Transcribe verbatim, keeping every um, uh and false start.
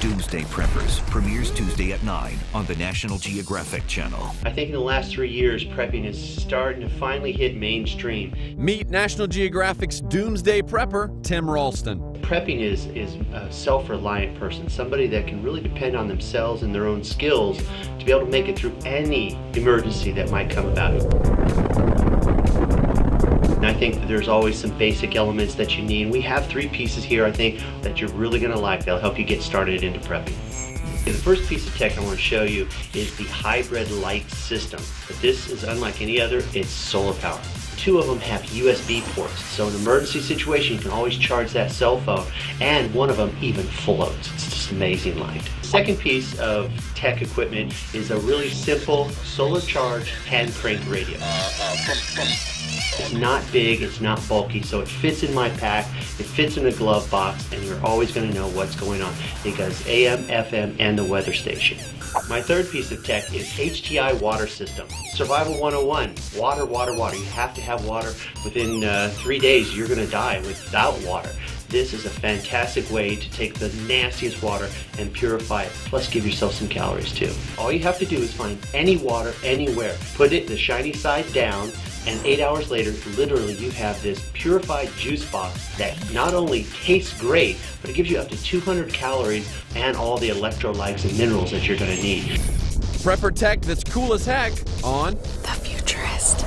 Doomsday Preppers premieres Tuesday at nine on the National Geographic Channel. I think in the last three years, prepping is starting to finally hit mainstream. Meet National Geographic's Doomsday Prepper, Tim Ralston. Prepping is, is a self-reliant person, somebody that can really depend on themselves and their own skills to be able to make it through any emergency that might come about. And I think that there's always some basic elements that you need. We have three pieces here, I think, that you're really going to like. They'll help you get started into prepping. The first piece of tech I want to show you is the hybrid light system. But this is unlike any other. It's solar powered. Two of them have U S B ports, so in an emergency situation, you can always charge that cell phone, and one of them even floats. It's just amazing light. The second piece of tech equipment is a really simple solar charge hand crank radio. Uh, uh, boom, boom. It's not big, it's not bulky, so it fits in my pack, it fits in a glove box, and you're always going to know what's going on because A M, F M, and the weather station. My third piece of tech is H T I water system. Survival one oh one, water, water, water. You have to have water. Within uh, three days, you're going to die without water. This is a fantastic way to take the nastiest water and purify it, plus give yourself some calories too. All you have to do is find any water anywhere, put it the shiny side down, and eight hours later, literally you have this purified juice box that not only tastes great, but it gives you up to two hundred calories and all the electrolytes and minerals that you're going to need. Prepper tech that's cool as heck on The Futurist.